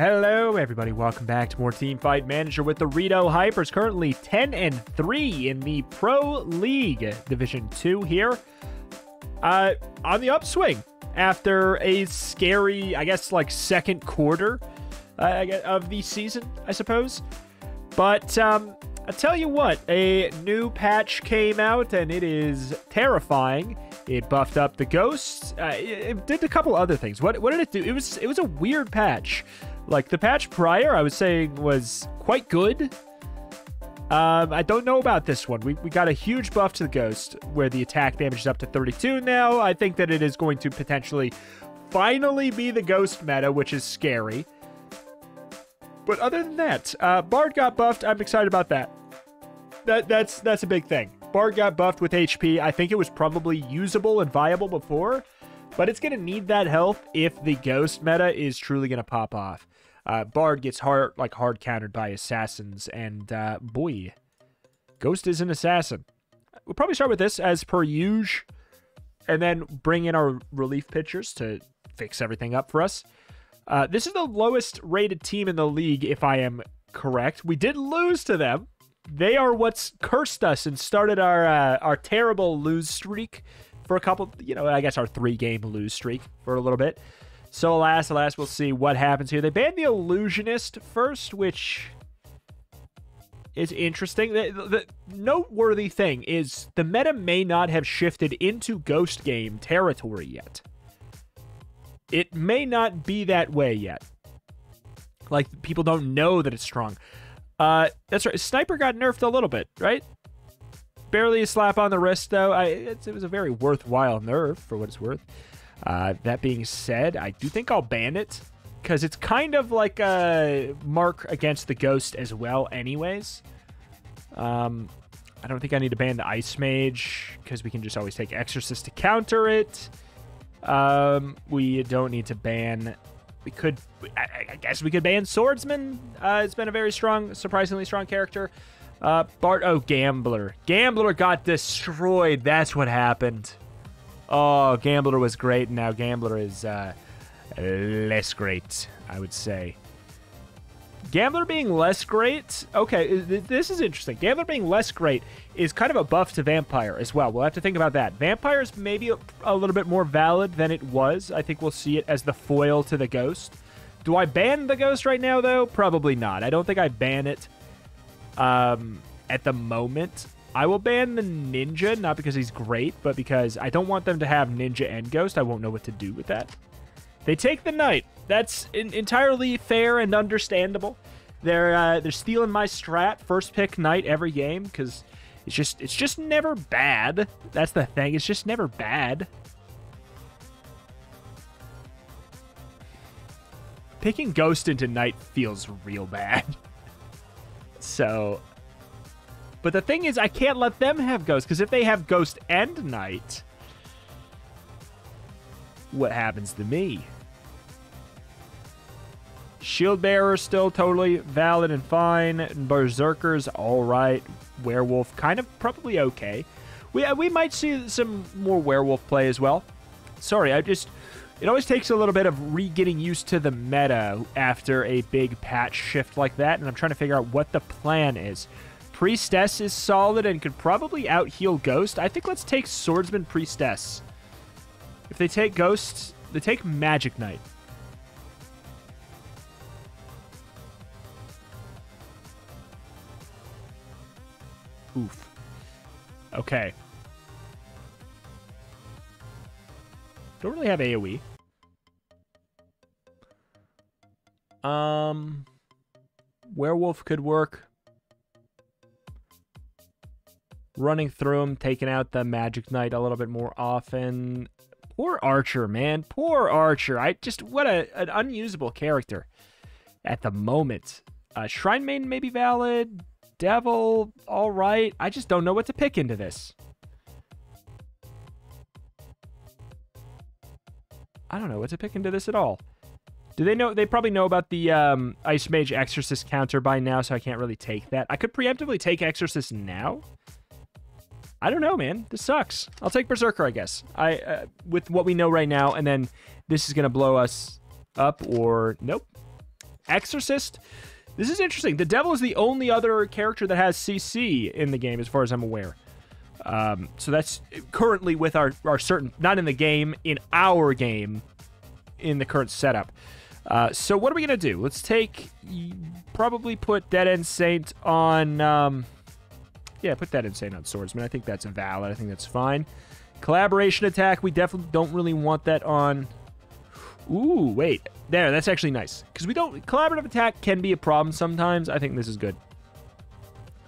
Hello everybody, welcome back to more Team Fight Manager with the Rito Hypers, currently 10-3 in the Pro League Division 2 here. On the upswing after a scary, I guess, like second quarter of the season, I suppose. But I tell you what, a new patch came out and it is terrifying. It buffed up the ghosts. It did a couple other things. What did it do? It was a weird patch. Like, the patch prior, I was saying, was quite good. I don't know about this one. We got a huge buff to the Ghost, where the attack damage is up to 32 now. I think that it is going to potentially finally be the Ghost meta, which is scary. But other than that, Bard got buffed. I'm excited about that. That's a big thing. Bard got buffed with HP. I think it was probably usable and viable before, but it's going to need that health if the Ghost meta is truly going to pop off. Bard gets hard countered by assassins, and boy, Ghost is an assassin. We'll probably start with this as per usual, and then bring in our relief pitchers to fix everything up for us. This is the lowest rated team in the league, if I am correct. We did lose to them. They are what's cursed us and started our terrible lose streak for a couple, you know, I guess our 3-game lose streak for a little bit. So alas, we'll see what happens here. They banned the Illusionist first, which is interesting. The noteworthy thing is the meta may not have shifted into ghost game territory yet. It may not be that way yet. Like, people don't know that it's strong. That's right. Sniper got nerfed a little bit, right? Barely a slap on the wrist, though. It was a very worthwhile nerf, for what it's worth. That being said, I do think I'll ban it, because it's kind of like a mark against the ghost as well anyways. I don't think I need to ban the Ice Mage, because we can just always take Exorcist to counter it. We don't need to ban... We could... I guess we could ban Swordsman. It's been a very strong, surprisingly strong character. Gambler. Gambler got destroyed. That's what happened. Oh, Gambler was great, and now Gambler is less great, I would say. Gambler being less great... Okay, this is interesting. Gambler being less great is kind of a buff to Vampire as well. We'll have to think about that. Vampire is maybe a little bit more valid than it was. I think we'll see it as the foil to the Ghost. Do I ban the Ghost right now, though? Probably not. I don't think I ban it. At the moment, I will ban the Ninja, not because he's great, but because I don't want them to have Ninja and Ghost. I won't know what to do with that. They take the Knight. That's entirely fair and understandable. They're stealing my strat, first pick Knight every game, because it's just never bad. That's the thing. It's just never bad. Picking Ghost into Knight feels real bad. So, but the thing is, I can't let them have Ghost, because if they have Ghost and Knight, what happens to me? Shield Bearer still totally valid and fine. Berserkers, all right. Werewolf, kind of probably okay. We might see some more werewolf play as well. Sorry, it always takes a little bit of re-getting used to the meta after a big patch shift like that, and I'm trying to figure out what the plan is. Priestess is solid and could probably out-heal Ghost. I think let's take Swordsman Priestess. If they take Ghost, they take Magic Knight. Oof. Okay. Don't really have AoE. Werewolf could work. Running through him, taking out the Magic Knight a little bit more often. Poor Archer, man. Poor Archer. What an unusable character at the moment. Shrine Maiden may be valid. Devil, all right. I just don't know what to pick into this. I don't know what to pick into this at all. Do they know? They probably know about the Ice Mage Exorcist counter by now, so I can't really take that. I could preemptively take Exorcist now. I don't know, man. This sucks. I'll take Berserker, I guess. With what we know right now, and then this is gonna blow us up, or nope. Exorcist. This is interesting. The Devil is the only other character that has CC in the game, as far as I'm aware. So that's currently with our certain... Not in the game, in our game, in the current setup. So what are we going to do? Let's take... Probably put Dead End Saint on... yeah, put Dead End Saint on Swordsman. I think that's valid. I think that's fine. Collaboration attack. We definitely don't really want that on... Ooh, wait. There, that's actually nice. Because we don't... Collaborative attack can be a problem sometimes. I think this is good.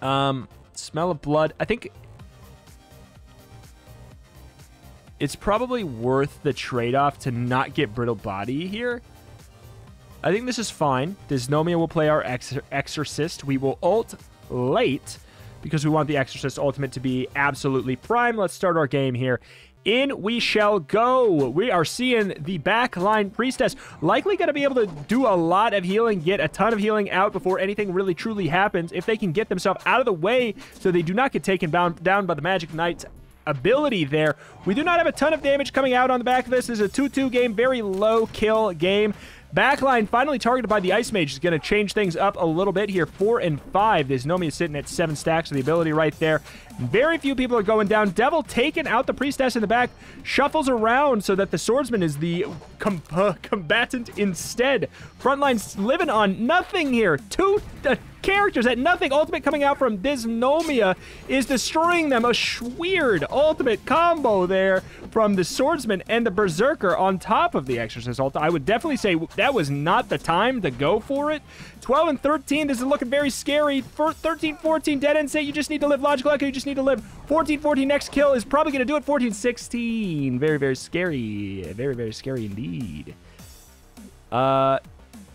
Smell of blood. I think... It's probably worth the trade-off to not get Brittle Body here. I think this is fine. Dysnomia will play our Exorcist. We will ult late because we want the Exorcist ultimate to be absolutely prime. Let's start our game here. In we shall go. We are seeing the backline priestess. Likely going to be able to do a lot of healing, get a ton of healing out before anything really truly happens. If they can get themselves out of the way so they do not get taken down by the Magic Knight's ability there. We do not have a ton of damage coming out on the back of this. This is a 2-2 game, very low kill game. Backline finally targeted by the Ice Mage is going to change things up a little bit here. 4 and 5. Dysnomia is sitting at 7 stacks of the ability right there. Very few people are going down. Devil taking out the Priestess in the back. Shuffles around so that the Swordsman is the combatant instead. Frontline's living on nothing here. Two characters at nothing. Ultimate coming out from Dysnomia is destroying them. A weird ultimate combo there from the Swordsman and the Berserker on top of the Exorcist ult. I would definitely say that was not the time to go for it. 12 and 13, this is looking very scary. For 13, 14, Dead End Saint, you just need to live. Logical Echo, you just need to live. 14, 14, next kill is probably going to do it. 14, 16. Very, very scary. Very, very scary indeed.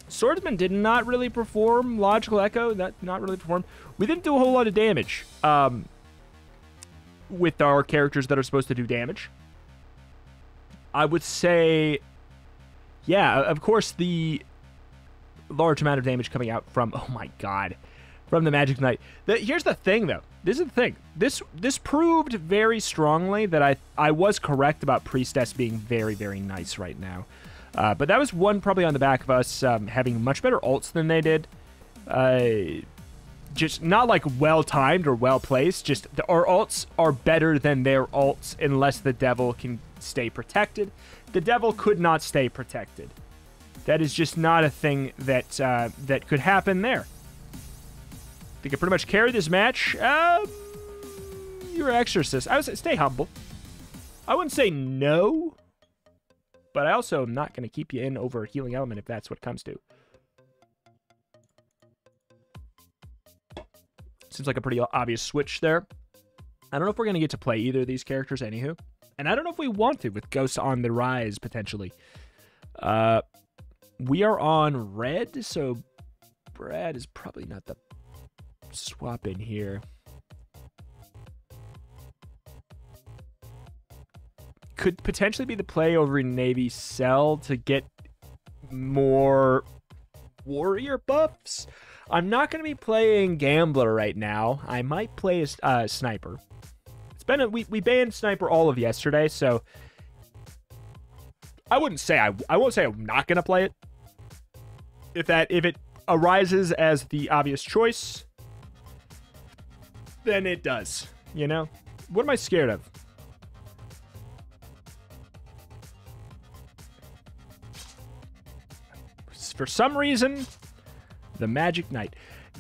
Swordsman did not really perform. Logical Echo, not really perform. We didn't do a whole lot of damage with our characters that are supposed to do damage. I would say, yeah, of course, the large amount of damage coming out from, oh my god, from the Magic Knight. Here's the thing, though. This is the thing. This proved very strongly that I was correct about Priestess being very, very nice right now. But that was one probably on the back of us having much better ults than they did. Just not like well-timed or well-placed. Just our ults are better than their ults unless the Devil can stay protected. The Devil could not stay protected. That is just not a thing that that could happen there. I think I pretty much carried this match. Your Exorcist. I would say stay humble. I wouldn't say no. But I also am not going to keep you in over Healing Element if that's what it comes to. Seems like a pretty obvious switch there. I don't know if we're going to get to play either of these characters, anywho. And I don't know if we want to with Ghosts on the Rise, potentially. We are on red, so Brad is probably not the swap in here. Could potentially be the play over in Navy Seal to get more warrior buffs. I'm not going to be playing Gambler right now. I might play a Sniper. It's been we banned Sniper all of yesterday, so I wouldn't say I won't say I'm not going to play it. If it arises as the obvious choice, then it does. You know, what am I scared of? For some reason, the Magic Knight.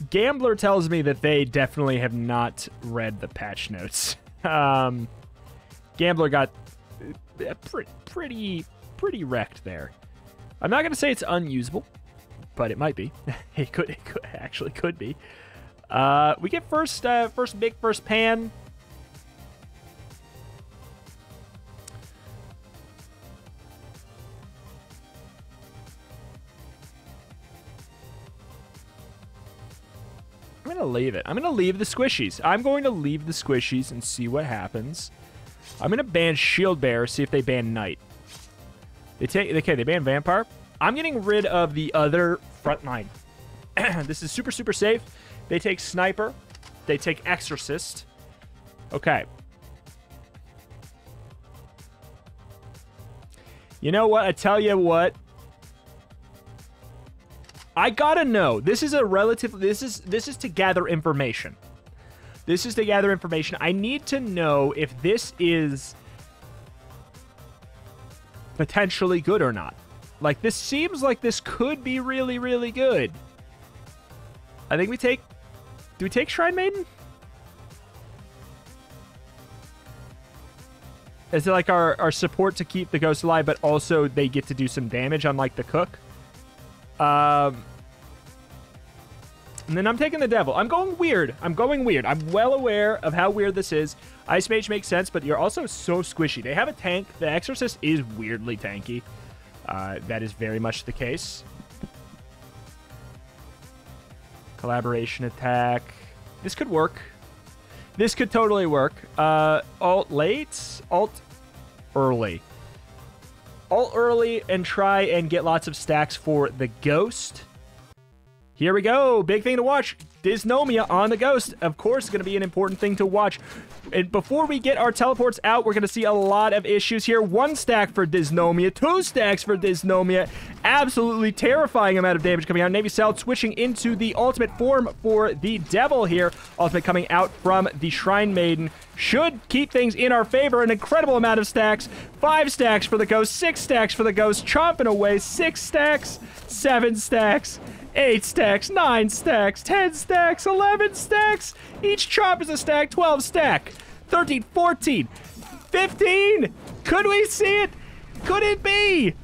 Gambler tells me that they definitely have not read the patch notes. Gambler got pretty wrecked there. I'm not going to say it's unusable, but it might be. It could actually could be. We get first big, first pan. Leave it. I'm going to leave the squishies. I'm going to leave the squishies and see what happens. I'm going to ban Shield Bearer, see if they ban Knight. They ban Vampire. I'm getting rid of the other frontline. This is super, super safe. They take Sniper. They take Exorcist. Okay. You know what? I tell you what. I gotta know. This is a relative. This is to gather information. This is to gather information. I need to know if this is potentially good or not. Like, this seems like this could be really, really good. I think we take... Do we take Shrine Maiden? Is it like our support to keep the ghost alive, but also they get to do some damage, unlike the cook? And then I'm taking the devil. I'm going weird. I'm going weird. I'm well aware of how weird this is. Ice Mage makes sense, but you're also so squishy. They have a tank. The Exorcist is weirdly tanky. That is very much the case. Collaboration attack. This could work. This could totally work. Alt late, alt early. Alt early and try and get lots of stacks for the ghost. Here we go. Big thing to watch. Dysnomia on the ghost. Of course, going to be an important thing to watch. And before we get our teleports out, we're going to see a lot of issues here. 1 stack for Dysnomia. 2 stacks for Dysnomia. Absolutely terrifying amount of damage coming out. Navy Seal switching into the ultimate form for the devil here. Ultimate coming out from the Shrine Maiden. Should keep things in our favor. An incredible amount of stacks. 5 stacks for the ghost. 6 stacks for the ghost. Chomping away. 6 stacks. 7 stacks. 8 stacks, 9 stacks, 10 stacks, 11 stacks. Each chop is a stack, 12 stack, 13, 14, 15. Could we see it? Could it be?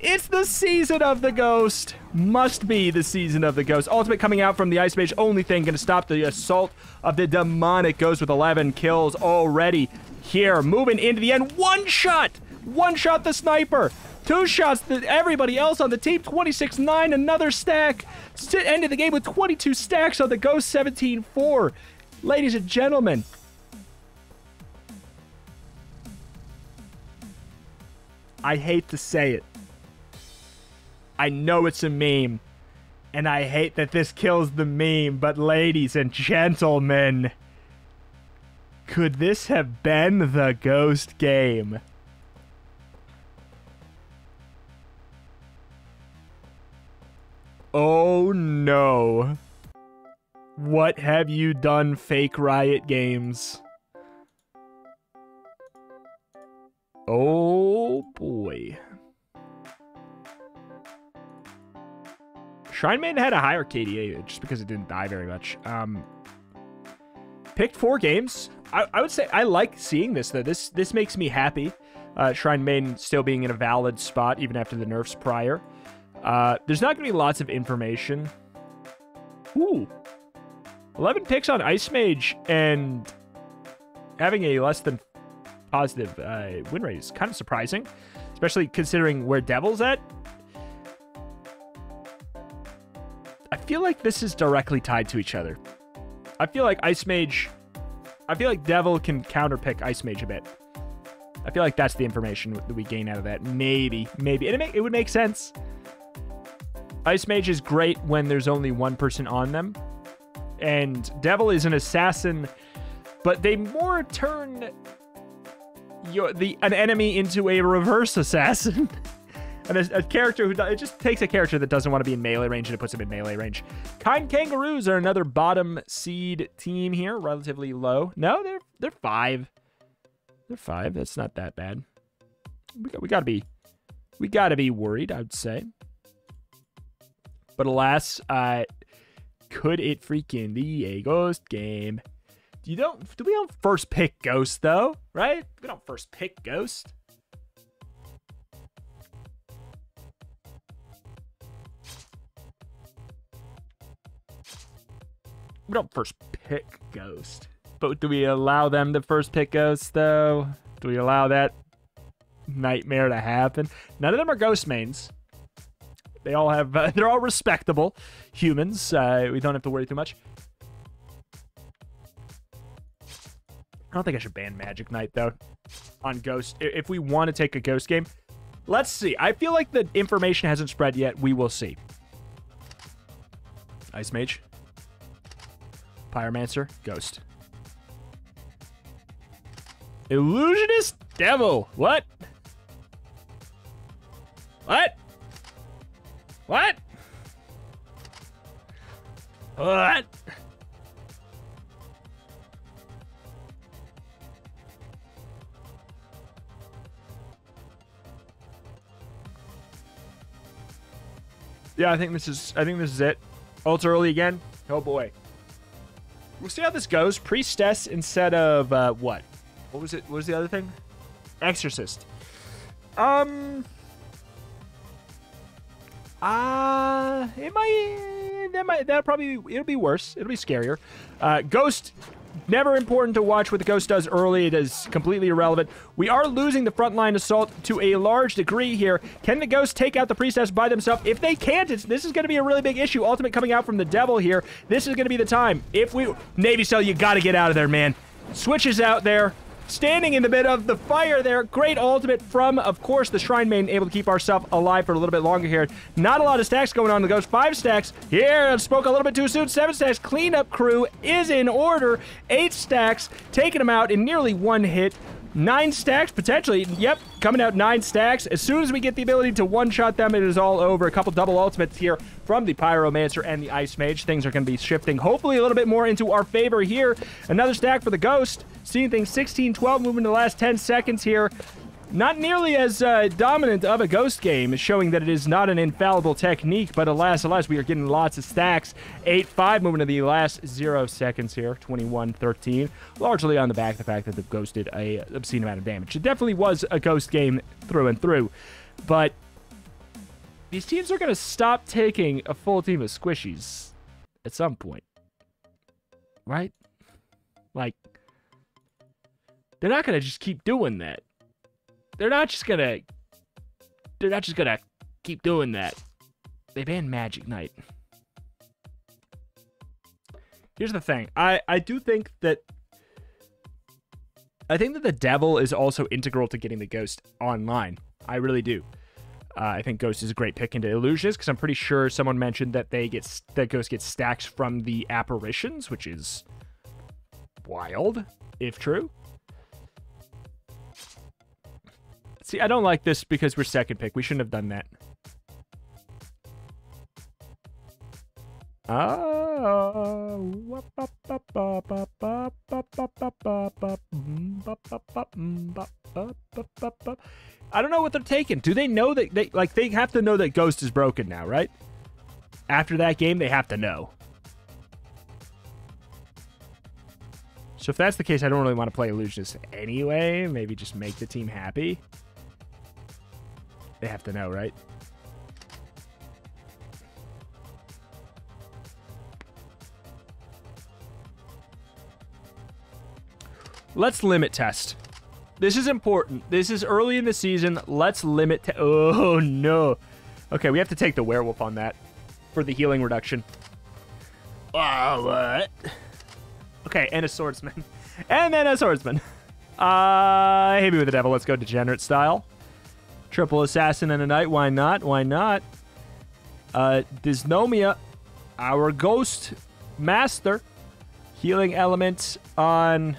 It's the season of the ghost. Must be the season of the ghost. Ultimate coming out from the Ice Mage. Only thing going to stop the assault of the demonic ghost with 11 kills already here. Moving into the end. One shot the sniper. 2 shots to everybody else on the team. 26-9, another stack. Ended the game with 22 stacks on the ghost. 17-4. Ladies and gentlemen. I hate to say it. I know it's a meme. And I hate that this kills the meme. But ladies and gentlemen. Could this have been the ghost game? Oh no. What have you done, fake Riot Games? Oh boy. Shrine Maiden had a higher KDA just because it didn't die very much. Picked 4 games. I would say I like seeing this though. This makes me happy. Shrine Maiden still being in a valid spot even after the nerfs prior. There's not going to be lots of information. Ooh. 11 picks on Ice Mage and having a less than positive win rate is kind of surprising, especially considering where Devil's at. I feel like this is directly tied to each other. I feel like Ice Mage... I feel like Devil can counterpick Ice Mage a bit. I feel like that's the information that we gain out of that. Maybe. And it would make sense. Ice Mage is great when there's only one person on them. And Devil is an assassin, but they more turn an enemy into a reverse assassin. And a character who... It just takes a character that doesn't want to be in melee range and it puts him in melee range. Kind Kangaroos are another bottom seed team here. Relatively low. No, they're 5. They're 5. That's not that bad. We gotta be worried, I would say. But alas, could it freaking be a ghost game? Do we don't first pick ghost though, right? We don't first pick ghost. We don't first pick ghost. But do we allow them to first pick ghost though? Do we allow that nightmare to happen? None of them are ghost mains. They all have, they're all respectable humans. We don't have to worry too much. I don't think I should ban Magic Knight, though, on Ghost. If we want to take a Ghost game, let's see. I feel like the information hasn't spread yet. We will see. Ice Mage. Pyromancer. Ghost. Illusionist Devil. What? What? What? What? Yeah, I think this is it. Ultra early again. Oh boy. We'll see how this goes. Priestess instead of what? What was it? What was the other thing? Exorcist. That'll probably it'll be worse. It'll be scarier. Ghost, never important to watch what the Ghost does early. It is completely irrelevant. We are losing the frontline assault to a large degree here. Can the Ghost take out the Priestess by themselves? If they can't, this is going to be a really big issue. Ultimate coming out from the Devil here. This is going to be the time. If we... Navy Seal, you got to get out of there, man. Switches out there. Standing in the mid of the fire there. Great ultimate from, of course, the Shrine Maiden, able to keep ourselves alive for a little bit longer here. Not a lot of stacks going on in the Ghost. 5 stacks. Here, spoke a little bit too soon. 7 stacks. Cleanup crew is in order. 8 stacks. Taking them out in nearly one hit. 9 stacks, potentially. Yep, coming out 9 stacks. As soon as we get the ability to one-shot them, it is all over. A couple double ultimates here from the Pyromancer and the Ice Mage. Things are going to be shifting, hopefully, a little bit more into our favor here. Another stack for the Ghost. Seeing things 16-12 moving in the last 10 seconds here. Not nearly as dominant of a Ghost game, showing that it is not an infallible technique, but alas, alas, we are getting lots of stacks. 8-5 moving to the last 0 seconds here, 21-13, largely on the back of the fact that the Ghost did an obscene amount of damage. It definitely was a Ghost game through and through, but these teams are going to stop taking a full team of squishies at some point, right? Like, they're not going to just keep doing that. They're not just gonna keep doing that. They banned Magic Knight. Here's the thing. I do think that... I think that the Devil is also integral to getting the Ghost online. I really do. I think Ghost is a great pick into Illusions, because I'm pretty sure someone mentioned that that Ghost gets stacks from the Apparitions, which is wild, if true. See, I don't like this because we're second pick. We shouldn't have done that. I don't know what they're taking. Do they know that they have to know that Ghost is broken now, right? After that game, they have to know. So if that's the case, I don't really want to play Illusionist anyway. Maybe just make the team happy. They have to know, right? Let's limit test. This is important. This is early in the season. Let's limit test. Oh, no. Okay, we have to take the werewolf on that for the healing reduction. Oh, what? Okay, and a swordsman. And then a swordsman. Hit me with the devil. Let's go degenerate style. Triple assassin and a knight. Why not? Why not? Dysnomia, our ghost master. Healing element on...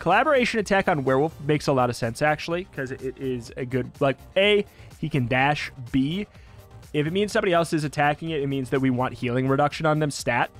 Collaboration attack on werewolf makes a lot of sense, actually, because it is a good... Like, A, he can dash. B, if it means somebody else is attacking it, it means that we want healing reduction on them stat.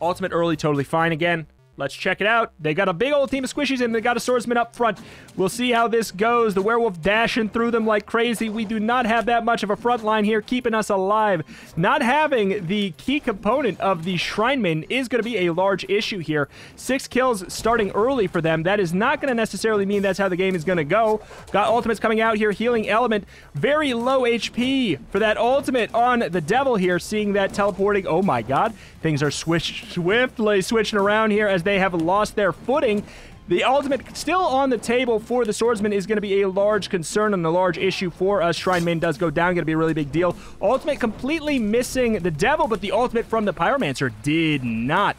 Ultimate early, totally fine again. Let's check it out. They got a big old team of squishies, and they got a swordsman up front. We'll see how this goes. The werewolf dashing through them like crazy. We do not have that much of a front line here keeping us alive. Not having the key component of the Shrine Maiden is going to be a large issue here. 6 kills starting early for them. That is not going to necessarily mean that's how the game is going to go. Got ultimates coming out here. Healing element. Very low HP for that ultimate on the Devil here. Seeing that teleporting. Oh my god. Things are swiftly switching around here as they have lost their footing. The ultimate still on the table for the swordsman is going to be a large concern and a large issue for us. Shrine Maiden does go down, going to be a really big deal. Ultimate completely missing the devil, but the ultimate from the pyromancer did not.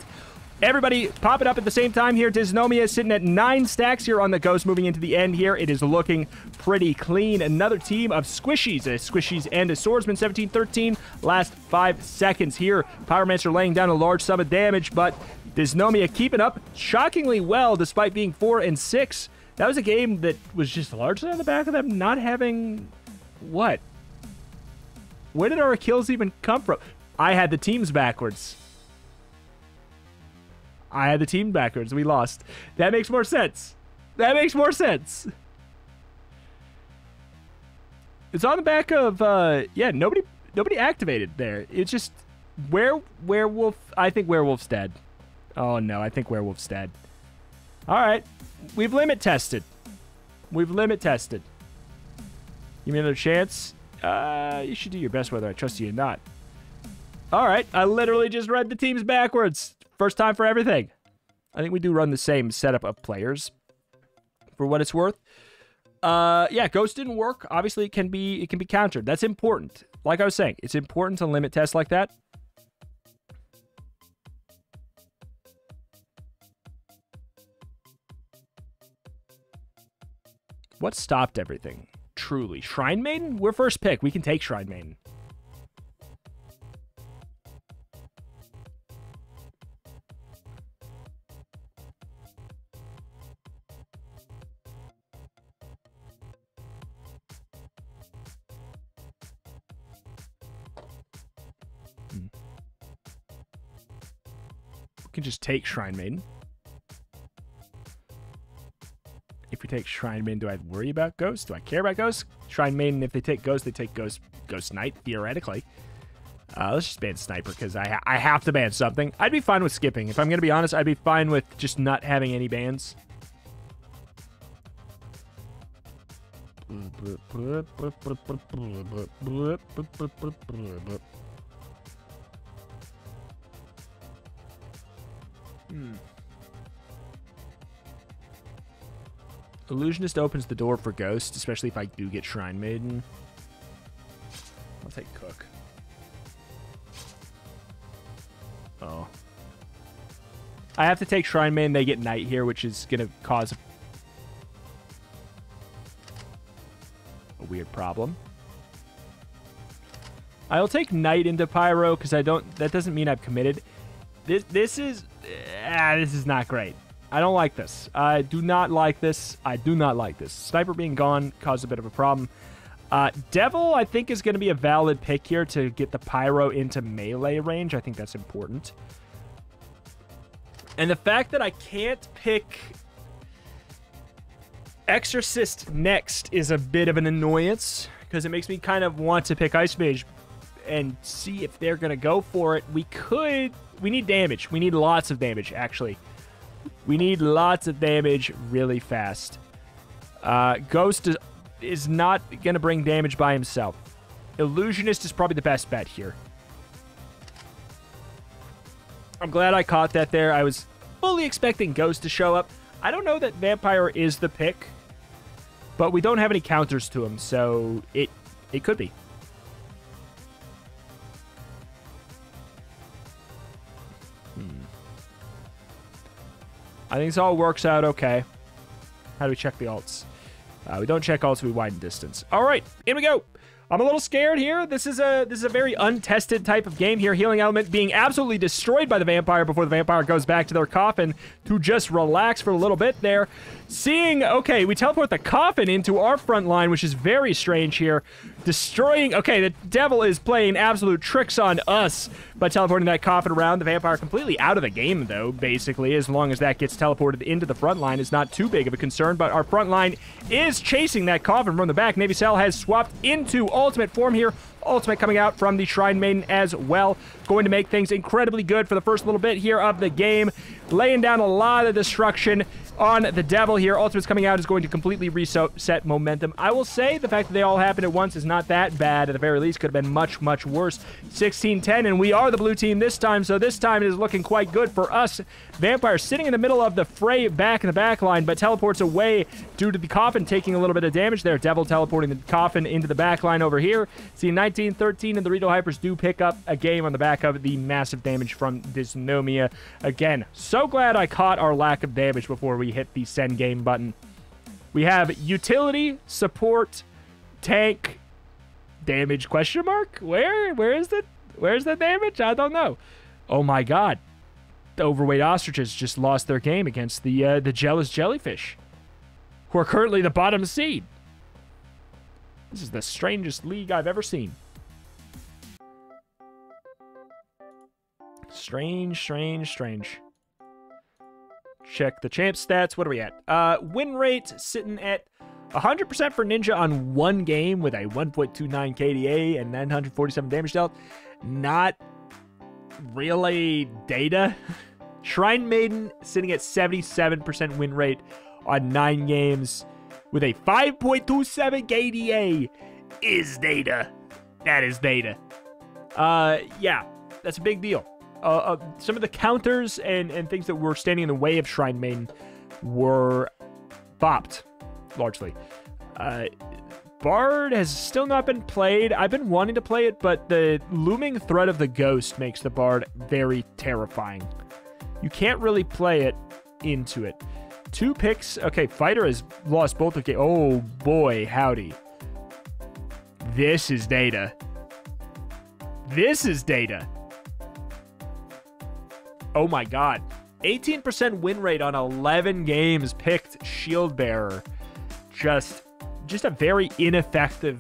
Everybody pop it up at the same time here. Dysnomia is sitting at 9 stacks here on the ghost moving into the end here. It is looking pretty clean. Another team of squishies. A squishies and a swordsman. 17-13. Last 5 seconds here. Pyromancer laying down a large sum of damage, but Dysnomia keeping up shockingly well despite being 4 and 6. That was a game that was just largely on the back of them not having What? Where did our kills even come from? I had the teams backwards. I had the team backwards. We lost. That makes more sense. That makes more sense. It's on the back of, yeah, nobody activated there. It's just, werewolf, I think werewolf's dead. Oh no, I think werewolf's dead. All right, we've limit tested. We've limit tested. Give me another chance. You should do your best whether I trust you or not. All right, I literally just read the teams backwards. First time for everything. I think we do run the same setup of players, for what it's worth. Yeah, ghost didn't work. Obviously, it can be countered. That's important. Like I was saying, it's important to limit tests like that. What stopped everything? Truly, Shrine Maiden. We're first pick. We can take Shrine Maiden. Can just take Shrine Maiden. If we take Shrine Maiden, do I worry about Ghost? Do I care about Ghost? Shrine Maiden, if they take Ghost, Ghost Knight, theoretically. Let's just ban Sniper, because I have to ban something. I'd be fine with skipping. If I'm going to be honest, I'd be fine with just not having any bans. Illusionist opens the door for Ghost, especially if I do get Shrine Maiden. I'll take Cook. Oh. I have to take Shrine Maiden. They get Knight here, which is going to cause a weird problem. I'll take Knight into Pyro because I don't... That doesn't mean I've committed... This is not great. I don't like this. I do not like this. I do not like this. Sniper being gone caused a bit of a problem. Devil, I think, is going to be a valid pick here to get the Pyro into melee range. I think that's important. And the fact that I can't pick Exorcist next is a bit of an annoyance because it makes me kind of want to pick Ice Mage and see if they're going to go for it. We could... We need damage. We need lots of damage, actually. We need lots of damage really fast. Ghost is not going to bring damage by himself. Illusionist is probably the best bet here. I'm glad I caught that there. I was fully expecting Ghost to show up. I don't know that Vampire is the pick, but we don't have any counters to him, so it could be. I think this all works out okay. How do we check the alts? We don't check alts, we widen distance. All right, in we go. I'm a little scared here. This is a very untested type of game here. Healing Element being absolutely destroyed by the Vampire before the Vampire goes back to their coffin to just relax for a little bit there. Seeing, okay, we teleport the coffin into our front line, which is very strange here. Destroying, okay, the Devil is playing absolute tricks on us by teleporting that coffin around. The Vampire completely out of the game, though, basically, as long as that gets teleported into the front line. It's not too big of a concern, but our front line is chasing that coffin from the back. Navy Seal has swapped into Ultimate form here. Ultimate coming out from the Shrine Maiden as well. Going to make things incredibly good for the first little bit here of the game. Laying down a lot of destruction on the Devil here. Ultimate's coming out is going to completely reset momentum. I will say the fact that they all happened at once is not that bad. At the very least, could have been much, much worse. 16-10, and we are the blue team this time, so this time it is looking quite good for us. Vampire sitting in the middle of the fray back in the back line, but teleports away due to the coffin taking a little bit of damage there. Devil teleporting the coffin into the back line over here. See, 19-13, and the Rito Hypers do pick up a game on the back of the massive damage from Dysnomia. Again, so glad I caught our lack of damage before we hit the send game button. We have utility, support, tank, damage, question mark? Where's the damage? I don't know. Oh my god. The Overweight Ostriches just lost their game against the Jealous Jellyfish, who are currently the bottom seed. This is the strangest league I've ever seen. Strange, strange, strange. Check the champ stats. What are we at? Win rate sitting at 100% for Ninja on one game with a 1.29 KDA and 947 damage dealt. Not really data. Shrine Maiden sitting at 77% win rate on 9 games with a 5.27 KDA is data. That is data. Yeah, that's a big deal. Some of the counters and things that were standing in the way of Shrine Maiden were bopped, largely. Bard has still not been played. I've been wanting to play it, but the looming threat of the ghost makes the Bard very terrifying. You can't really play it into it. 2 picks. Okay, Fighter has lost both of the game. Oh, boy, howdy. This is data. This is data. Oh, my God. 18% win rate on 11 games picked Shield Bearer. Just a very ineffective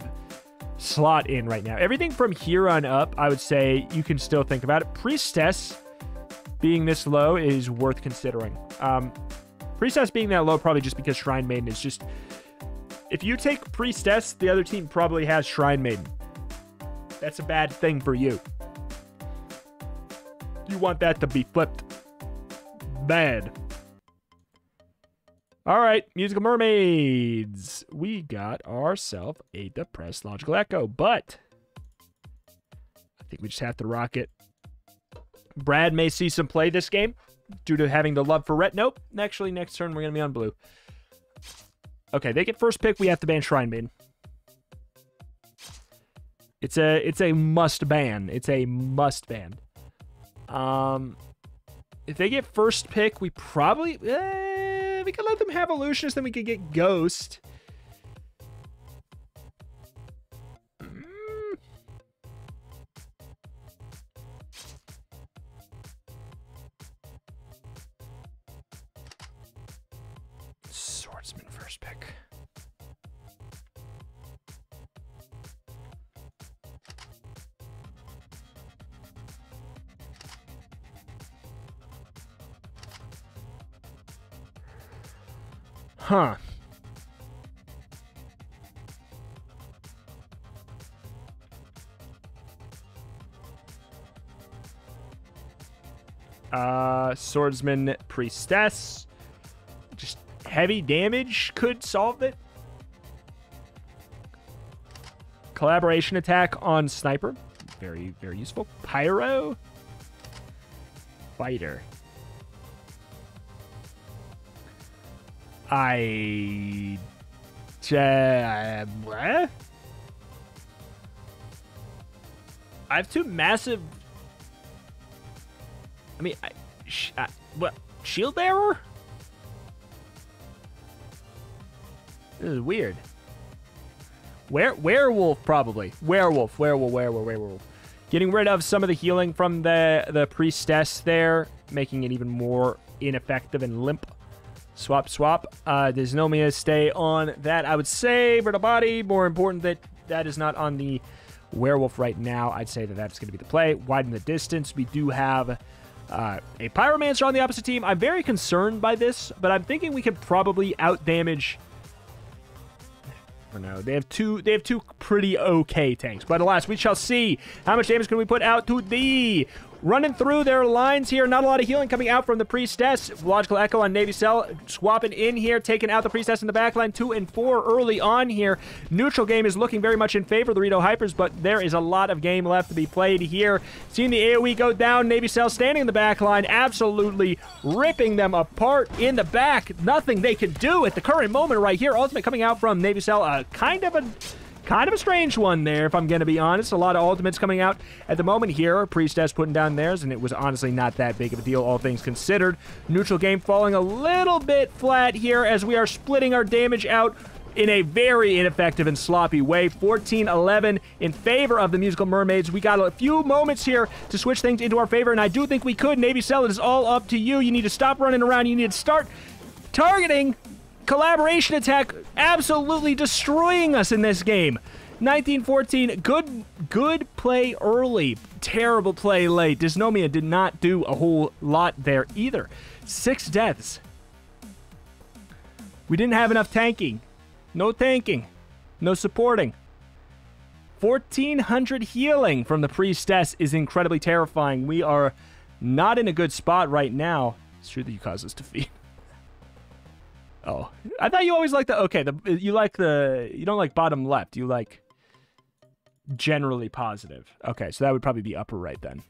slot in right now. Everything from here on up, I would say you can still think about it. Priestess being this low is worth considering. Priestess being that low probably just because Shrine Maiden is just... If you take Priestess, the other team probably has Shrine Maiden. That's a bad thing for you. You want that to be flipped. Bad. All right, Musical Mermaids. We got ourselves a depressed Logical Echo, but I think we just have to rock it. Brad may see some play this game due to having the love for Ret. Nope. Actually, next turn, we're going to be on blue. Okay, they get first pick. We have to ban Shrine Maiden. It's a must ban. It's a must ban. If they get first pick, we probably... we could let them have Illusionist, then we could get Ghost. Swordsman first pick. Huh. Swordsman, Priestess. Just heavy damage could solve it. Collaboration attack on Sniper. Very, very useful. Pyro. Fighter. I have two massive... I mean, what? Shield Bearer? This is weird. Werewolf, probably. Werewolf. Getting rid of some of the healing from the Priestess there, making it even more ineffective and limp. Swap. Dysnomia stay on that. I would say for the body, more important that that is not on the werewolf right now. I'd say that that's going to be the play. Widen the distance. We do have a Pyromancer on the opposite team. I'm very concerned by this, but I'm thinking we could probably outdamage. I don't know. They have two pretty okay tanks. But alas, we shall see how much damage can we put out to the... Running through their lines here. Not a lot of healing coming out from the Priestess. Logical Echo on Navy Seal. Swapping in here. Taking out the Priestess in the backline. 2 and 4 early on here. Neutral game is looking very much in favor of the Rito Hypers, but there is a lot of game left to be played here. Seeing the AoE go down. Navy Seal standing in the backline. Absolutely ripping them apart in the back. Nothing they can do at the current moment right here. Ultimate coming out from Navy Seal. Kind of a strange one there, if I'm going to be honest. A lot of ultimates coming out at the moment here. Priestess putting down theirs, and it was honestly not that big of a deal, all things considered. Neutral game falling a little bit flat here as we are splitting our damage out in a very ineffective and sloppy way. 14-11 in favor of the Musical Mermaids. We got a few moments here to switch things into our favor, and I do think we could. Navy Seal, it is all up to you. You need to stop running around. You need to start targeting... Collaboration attack absolutely destroying us in this game. 1914, good play early, terrible play late. Dysnomia did not do a whole lot there either. 6 deaths. We didn't have enough tanking. No tanking. No supporting. 1,400 healing from the priestess is incredibly terrifying. We are not in a good spot right now. It's true that you caused us defeat. Oh, I thought you always liked the... Okay, you don't like bottom left. You like generally positive. Okay, so that would probably be upper right then.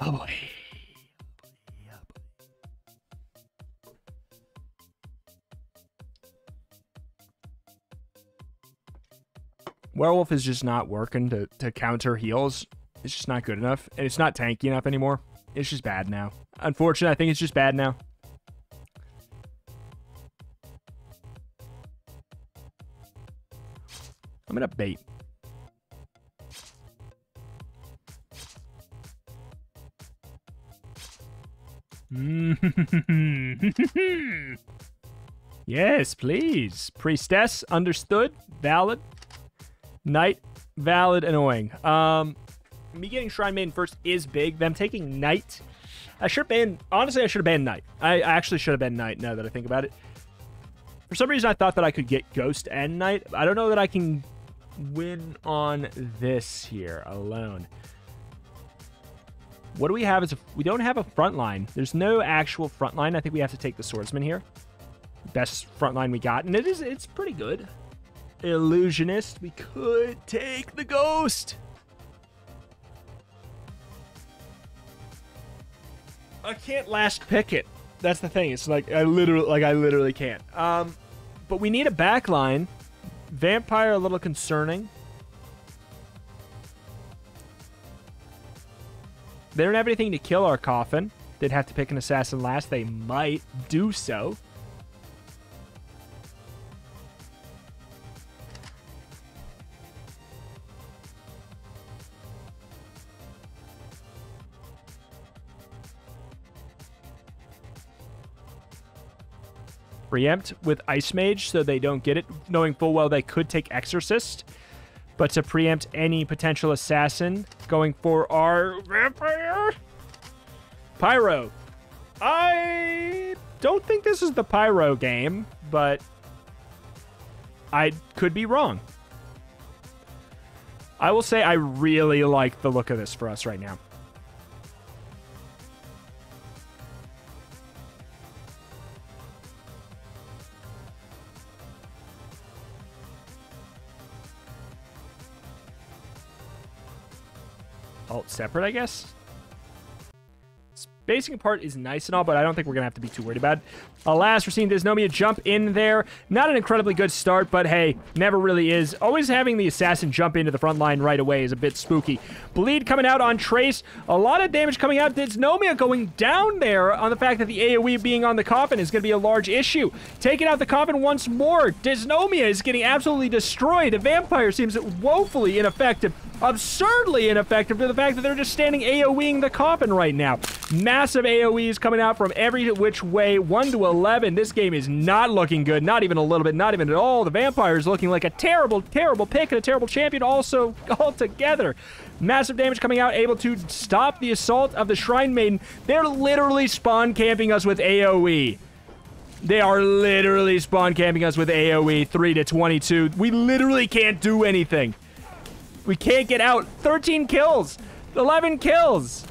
Oh, boy. Werewolf is just not working to counter heals. It's just not good enough. And it's not tanky enough anymore. It's just bad now. Unfortunately, I think it's just bad now. I'm going to bait. Yes, please. Priestess, understood. Valid. Knight, valid, annoying. Me getting Shrine Maiden first is big. Them taking Knight. I should have banned... Honestly, I should have banned Knight. I actually should have banned Knight now that I think about it. For some reason, I thought that I could get Ghost and Knight. I don't know that I can win on this here alone. What do we have? We don't have a front line. There's no actual front line. I think we have to take the Swordsman here. Best front line we got. And it's pretty good. Illusionist. We could take the Ghost. I can't last pick it. That's the thing. It's like I literally can't. But we need a back line. Vampire a little concerning. They don't have anything to kill our coffin. They'd have to pick an assassin last. They might do so. Preempt with Ice Mage so they don't get it, knowing full well they could take Exorcist, but to preempt any potential assassin going for our vampire pyro. I don't think this is the pyro game, but I could be wrong. I will say I really like the look of this for us right now. Alt separate, I guess. Spacing apart is nice and all, but I don't think we're going to have to be too worried about it. Alas, we're seeing Dysnomia jump in there. Not an incredibly good start, but hey, never really is. Always having the assassin jump into the front line right away is a bit spooky. Bleed coming out on Trace. A lot of damage coming out. Dysnomia going down there on the fact that the AoE being on the coffin is going to be a large issue. Taking out the coffin once more. Dysnomia is getting absolutely destroyed. The vampire seems woefully ineffective. Absurdly ineffective to the fact that they're just standing AoEing the coffin right now. Massive AoEs coming out from every which way. 1 to 11. This game is not looking good. Not even a little bit. Not even at all. The vampire is looking like a terrible, terrible pick and a terrible champion also altogether. Massive damage coming out. Able to stop the assault of the Shrine Maiden. They're literally spawn camping us with AoE. They are literally spawn camping us with AoE. 3 to 22. We literally can't do anything. We can't get out. 13 kills. 11 kills.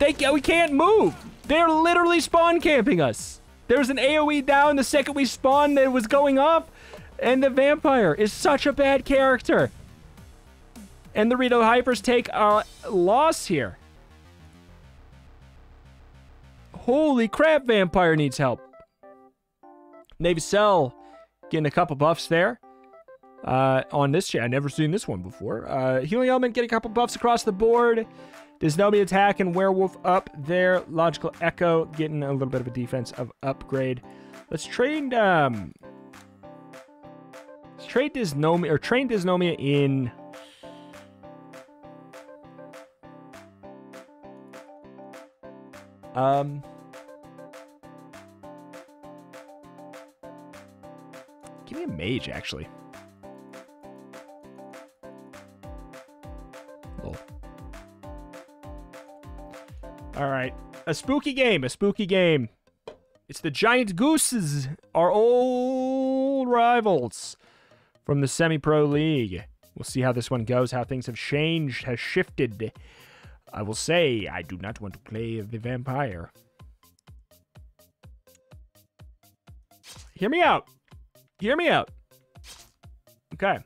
We can't move. They're literally spawn camping us. There was an AoE down the second we spawned that was going off. And the vampire is such a bad character. And the Rito Hypers take a loss here. Holy crap, vampire needs help. Navy Seal getting a couple buffs there. On this chair, I've never seen this one before. Healing Element getting a couple buffs across the board. Dysnomia attack and Werewolf up there. Logical Echo getting a little bit of a defensive upgrade. Let's trade Dysnomia or train Dysnomia in. Give me a mage actually. All right. A spooky game. A spooky game. It's the Giant Gooses, our old rivals from the Semi-Pro League. We'll see how this one goes, how things have changed, has shifted. I will say I do not want to play the vampire. Hear me out. Hear me out. Okay.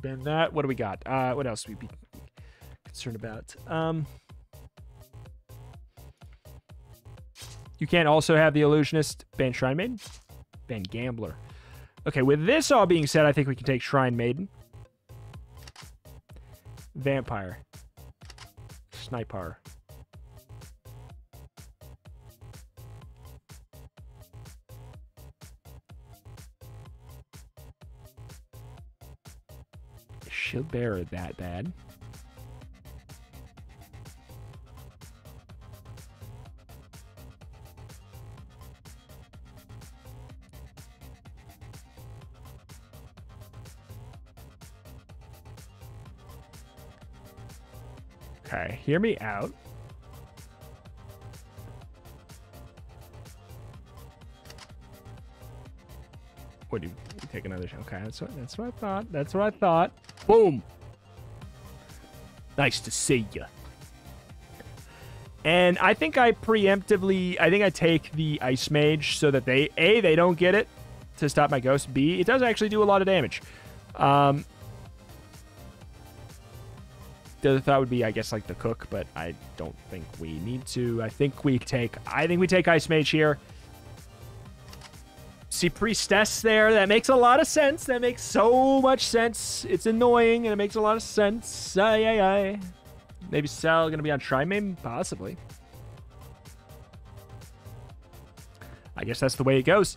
What do we got? What else we'd be concerned about? You can't also have the Illusionist, ban Shrine Maiden, ban Gambler. Okay, with this all being said, I think we can take Shrine Maiden. Vampire. Sniper. She'll bear it that bad. Okay, hear me out. What do you take another shot? Okay, that's what I thought. That's what I thought. Boom. Nice to see you. And I think I preemptively, I think I take the Ice Mage so that they, A, they don't get it to stop my ghost. B, it does actually do a lot of damage. The other thought would be, I guess, like the Cook, but I don't think we need to. I think we take Ice Mage here. See Priestess there. That makes a lot of sense. That makes so much sense. It's annoying, and it makes a lot of sense. Aye. Maybe Sal going to be on Trimame? Possibly. I guess that's the way it goes.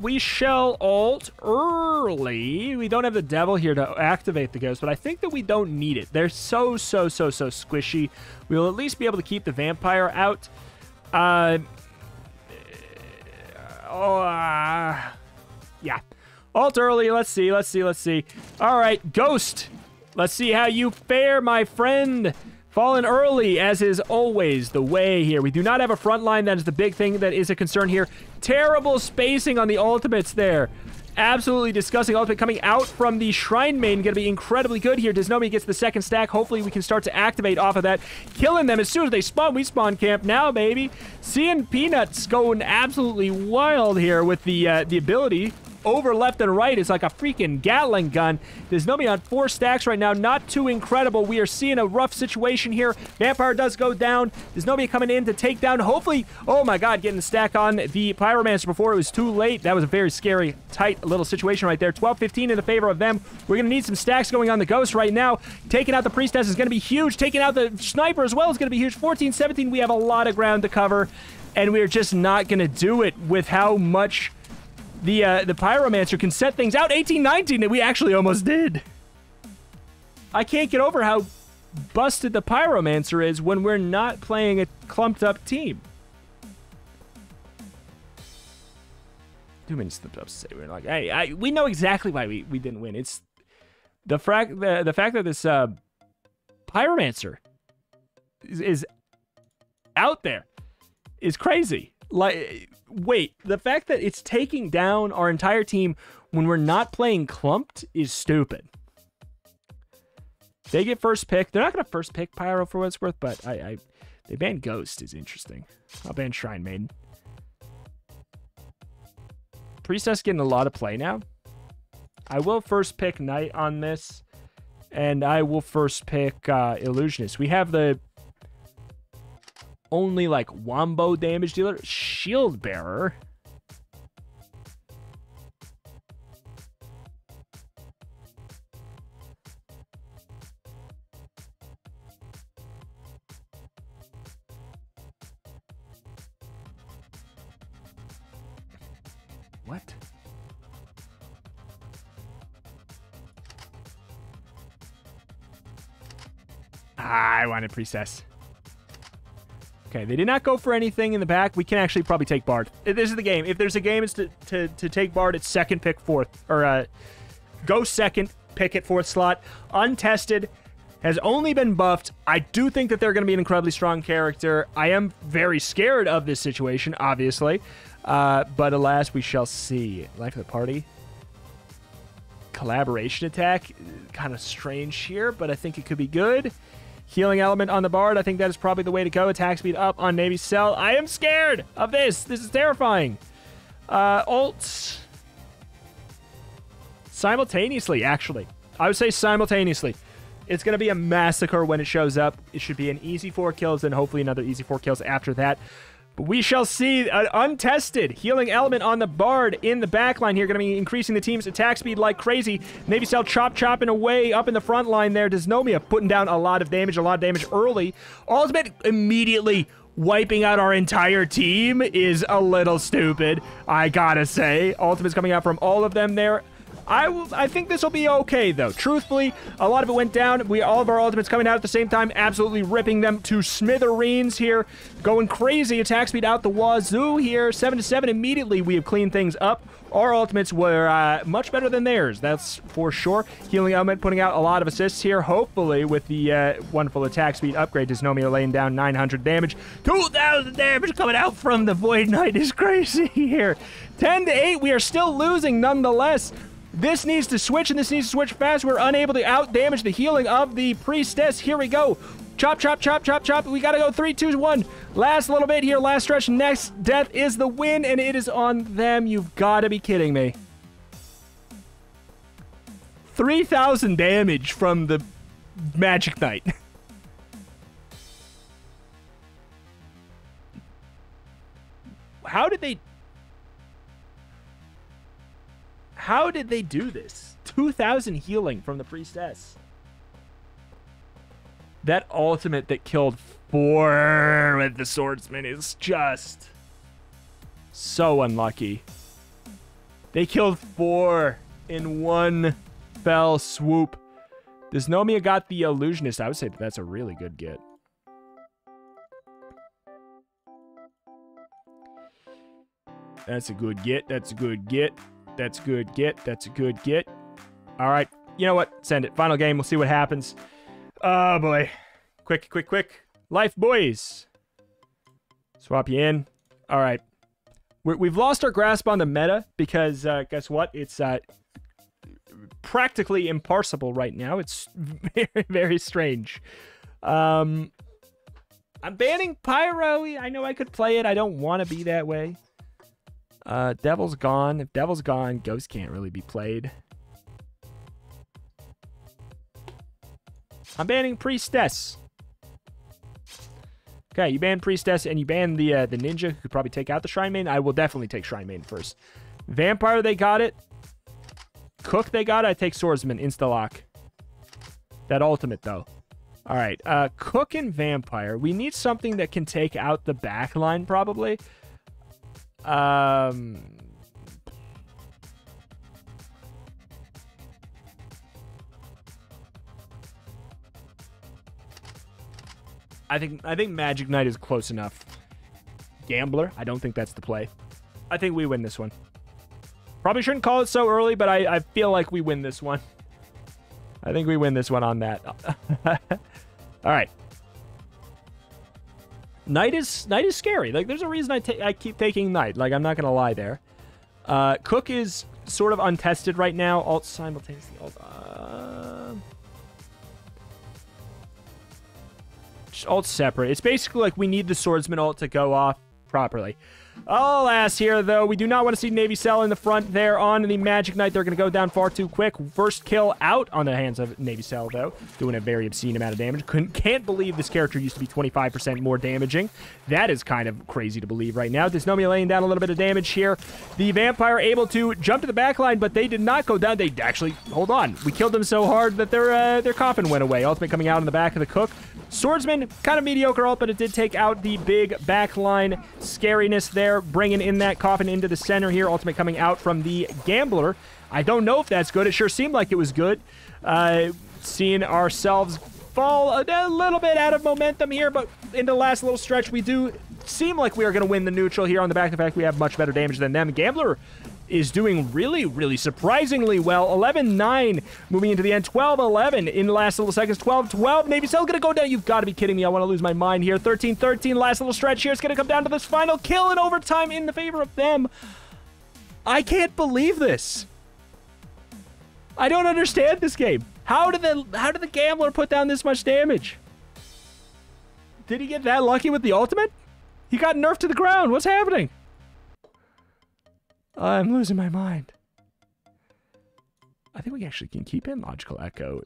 We shall alt early. We don't have the Devil here to activate the Ghost, but I think that we don't need it. They're so squishy. We'll at least be able to keep the Vampire out. Yeah. Alt early. Let's see. All right, Ghost. Let's see how you fare, my friend. Fallen early, as is always the way here. We do not have a front line. That is the big thing that is a concern here. Terrible spacing on the ultimates there. Absolutely disgusting. Ultimate coming out from the Shrine Maiden. Going to be incredibly good here. Dysnomia gets the second stack. Hopefully, we can start to activate off of that. Killing them as soon as they spawn. We spawn camp now, baby. Seeing Peanuts going absolutely wild here with the ability over left and right. It's like a freaking Gatling gun. Dysnomia on 4 stacks right now. Not too incredible. We are seeing a rough situation here. Vampire does go down. Dysnomia coming in to take down. Hopefully, oh my god, getting the stack on the Pyromancer before it was too late. That was a very scary, tight little situation right there. 12-15 in the favor of them. We're going to need some stacks going on the Ghost right now. Taking out the Priestess is going to be huge. Taking out the Sniper as well is going to be huge. 14-17. We have a lot of ground to cover, and we're just not going to do it with how much the Pyromancer can set things out. 18-19, and we actually almost did. I can't get over how busted the Pyromancer is when we're not playing a clumped-up team. Too many slipped-ups to say. We're like, hey, we know exactly why we didn't win. It's the fact that this Pyromancer is out there is crazy. Like, wait, the fact that it's taking down our entire team when we're not playing clumped is stupid. They get first pick. They're not going to first pick Pyro for what it's worth, but they ban Ghost is interesting. I'll ban Shrine Maiden. Priestess getting a lot of play now. I will first pick Knight on this, and I will first pick Illusionist. We have the only like wombo damage dealer, Shield Bearer. What? I wanted Priestess. Okay, they did not go for anything in the back. We can actually probably take Bard. This is the game. If there's a game, it's to take Bard. It's second pick, fourth. Or go second, pick at fourth slot. Untested. has only been buffed. I do think that they're going to be an incredibly strong character. I am very scared of this situation, obviously. But alas, we shall see. Life of the party. Collaboration attack. Kind of strange here, but I think it could be good. Healing element on the bard. I think that is probably the way to go. Attack speed up on Navy Seal. I am scared of this. This is terrifying. Ults. Simultaneously, actually. I would say simultaneously. It's going to be a massacre when it shows up. It should be an easy 4 kills and hopefully another easy 4 kills after that. But we shall see. An untested healing element on the bard in the backline here. Going to be increasing the team's attack speed like crazy. Navy Seal chopping away up in the front line there. Dysnomia putting down a lot of damage early. Ultimate immediately wiping out our entire team is a little stupid, I gotta say. Ultimate's coming out from all of them there. I think this will be okay, though. Truthfully, a lot of it went down. All of our ultimates coming out at the same time, absolutely ripping them to smithereens here. Going crazy. Attack speed out the wazoo here. 7-7 immediately. We have cleaned things up. Our ultimates were much better than theirs. That's for sure. Healing element putting out a lot of assists here. Hopefully, with the wonderful attack speed upgrade, Dysnomia laying down 900 damage. 2,000 damage coming out from the Void Knight is crazy here. 10-8. We are still losing nonetheless. This needs to switch, and this needs to switch fast. We're unable to out-damage the healing of the Priestess. Here we go. Chop. We got to go 3, 2, 1. Last little bit here. Last stretch. Next death is the win, and it is on them. You've got to be kidding me. 3,000 damage from the Magic Knight. How did they... How did they do this? 2,000 healing from the Priestess. That ultimate that killed 4 with the Swordsman is just so unlucky. They killed 4 in one fell swoop. Dysnomia got the Illusionist. I would say that's a really good get. That's a good get. That's a good get. That's good get. That's a good get. All right. You know what? Send it. Final game. We'll see what happens. Oh, boy. Quick. Life, boys. Swap you in. All right. We've lost our grasp on the meta because, guess what? It's practically imparseable right now. It's very, very strange. I'm banning Pyro. I know I could play it. I don't want to be that way. Devil's gone. If Devil's gone, Ghost can't really be played. I'm banning Priestess. Okay, you ban Priestess and you ban the Ninja, who could probably take out the Shrine Maiden. I will definitely take Shrine Maiden first. Vampire, they got it. Cook, they got it. I take Swordsman, insta-lock. That ultimate, though. All right, Cook and Vampire. We need something that can take out the back line, probably. I think Magic Knight is close enough. Gambler, I don't think that's the play. I think we win this one. Probably shouldn't call it so early, but I feel like we win this one. I think we win this one on that. All right. Knight is scary. Like, there's a reason I keep taking Knight. Like, I'm not gonna lie there. Cook is sort of untested right now. Alt simultaneously. Alt separate. It's basically like we need the Swordsman ult to go off properly. Alas, here though, we do not want to see Navy Seal in the front there on the Magic Knight. They're going to go down far too quick. First kill out on the hands of Navy Seal, though, doing a very obscene amount of damage. Can't believe this character used to be 25% more damaging. That is kind of crazy to believe right now. Dysnomia laying down a little bit of damage here. The Vampire able to jump to the backline, but they did not go down. They actually, hold on, we killed them so hard that their coffin went away. Ultimate coming out on the back of the Cook. Swordsman, kind of mediocre ult, but it did take out the big backline scariness there, bringing in that coffin into the center here. Ultimate coming out from the Gambler. I don't know if that's good. It sure seemed like it was good. Seeing ourselves fall a little bit out of momentum here, but in the last little stretch, we do seem like we are going to win the neutral here on the back of the fact we have much better damage than them. Gambler is doing really, really surprisingly well. 11-9 moving into the end. 12-11 in the last little seconds. 12-12. Navy Seal gonna go down. You've got to be kidding me. I want to lose my mind here. 13-13. Last little stretch here. It's gonna come down to this final kill in overtime in the favor of them. I can't believe this. I don't understand this game. How did the gambler put down this much damage? Did he get that lucky with the ultimate? He got nerfed to the ground. What's happening? I'm losing my mind. I think we actually can keep in Logical Echo.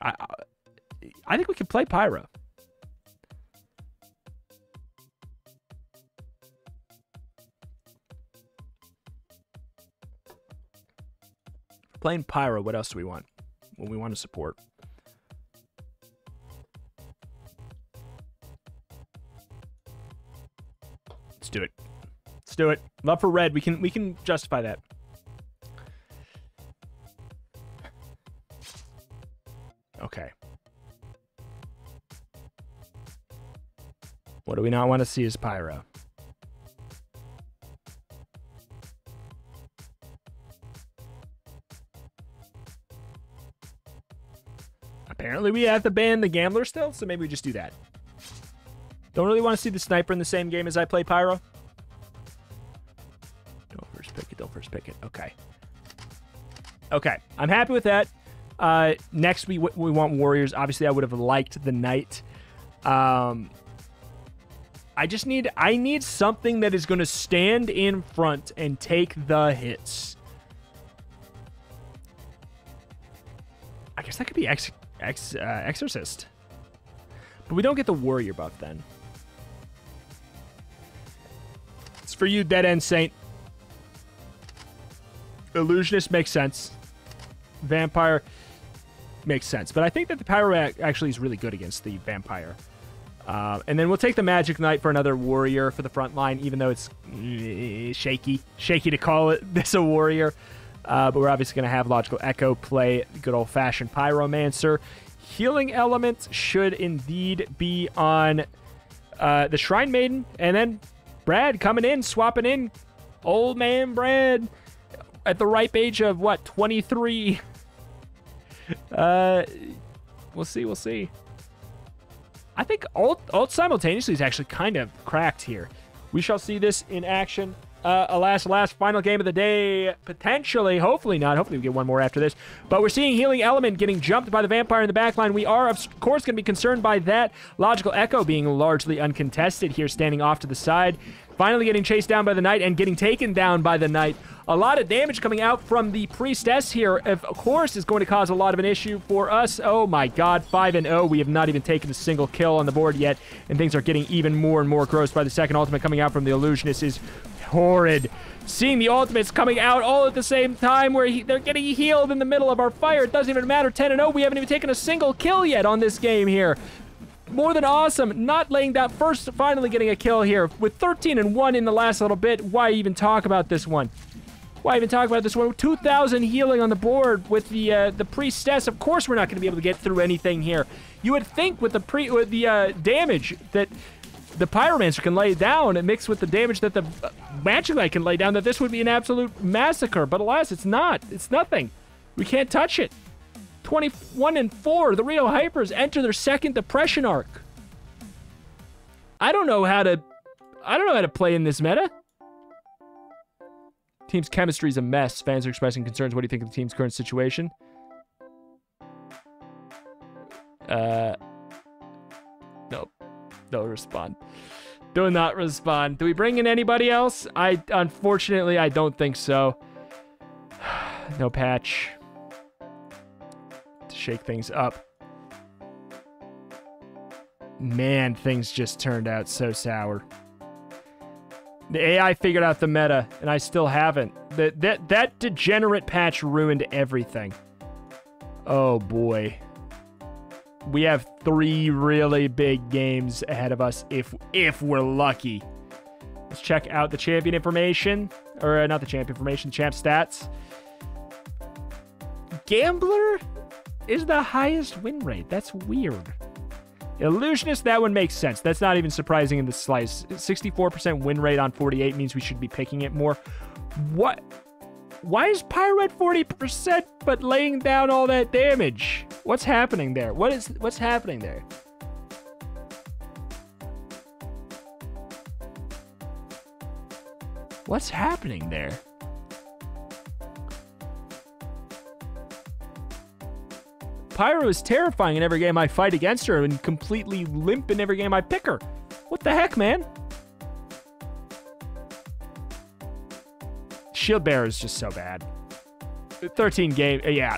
I think we can play Pyro. Playing Pyro, what else do we want? Well, we want to support. Let's do it. Let's do it. Love for red. We can justify that. Okay. What do we not want to see is Pyro. Apparently we have to ban the gambler still, so maybe we just do that. Don't really want to see the sniper in the same game as I play Pyro. Don't first pick it, don't first pick it. Okay. Okay, I'm happy with that. Next, we want warriors. Obviously, I would have liked the knight. I need something that is going to stand in front and take the hits. I guess that could be Exorcist. But we don't get the warrior buff then. It's for you, Dead End Saint. Illusionist makes sense. Vampire makes sense. But I think that the Pyro actually is really good against the Vampire. And then we'll take the Magic Knight for another warrior for the front line, even though it's shaky. Shaky to call it this a warrior. But we're obviously going to have Logical Echo play good old-fashioned Pyromancer. Healing Element should indeed be on the Shrine Maiden. And then Brad coming in, swapping in. Old man Brad at the ripe age of, what, 23? We'll see, we'll see. I think ult simultaneously is actually kind of cracked here. We shall see this in action. Alas, final game of the day, potentially, hopefully not. Hopefully we get one more after this, but we're seeing Healing Element getting jumped by the Vampire in the backline. We are, of course, going to be concerned by that. Logical Echo being largely uncontested here, standing off to the side, finally getting chased down by the Knight and getting taken down by the Knight. A lot of damage coming out from the Priestess here, of course, is going to cause a lot of an issue for us. Oh my god, 5-0. We have not even taken a single kill on the board yet, and things are getting even more and more gross by the second ultimate coming out from the Illusionist is horrid. Seeing the ultimates coming out all at the same time where they're getting healed in the middle of our fire. It doesn't even matter. 10-0. We haven't even taken a single kill yet on this game here. More than awesome. Not laying down first, finally getting a kill here with 13-1 in the last little bit. Why even talk about this one? 2,000 healing on the board with the Priestess. Of course we're not going to be able to get through anything here. You would think with the damage that the Pyromancer can lay down and mixed with the damage that the Magic Knight can lay down, that this would be an absolute massacre, but alas, it's not. It's nothing. We can't touch it. 21-4, the Rito Hypers enter their second depression arc. I don't know how to play in this meta. Team's chemistry is a mess. Fans are expressing concerns. What do you think of the team's current situation? Nope. Don't respond. Do not respond. Do we bring in anybody else? Unfortunately, I don't think so. No patch. To shake things up. Man, things just turned out so sour. The AI figured out the meta, and I still haven't. That degenerate patch ruined everything. Oh, boy. We have three really big games ahead of us if we're lucky. Let's check out the champion information. Or not the champion information, champ stats. Gambler is the highest win rate. That's weird. Illusionist, that one makes sense. That's not even surprising in the slice. 64% win rate on 48 means we should be picking it more. What? Why is Pyro at 40% but laying down all that damage? What's happening there? What's happening there? What's happening there? Pyro is terrifying in every game I fight against her and completely limp in every game I pick her. What the heck, man? Shield Bearer is just so bad. 13 game, yeah.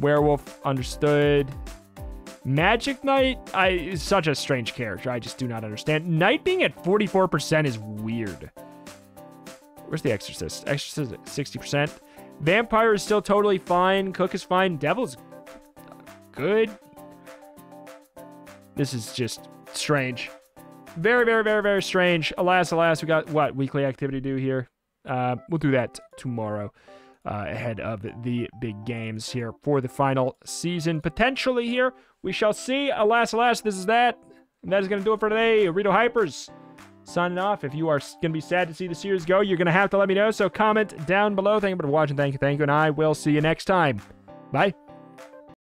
Werewolf, understood. Magic Knight is such a strange character. I just do not understand. Knight being at 44% is weird. Where's the Exorcist? Exorcist at 60%. Vampire is still totally fine. Cook is fine. Devil's good. This is just strange. Very, very, very, very strange. Alas, alas, we got what? Weekly activity due here. We'll do that tomorrow. Ahead of the big games here for the final season. Potentially here, we shall see. Alas, alas, this is that. And that is going to do it for today. Rito Hypers signing off. If you are going to be sad to see the series go, you're going to have to let me know. So comment down below. Thank you for watching. Thank you. And I will see you next time. Bye.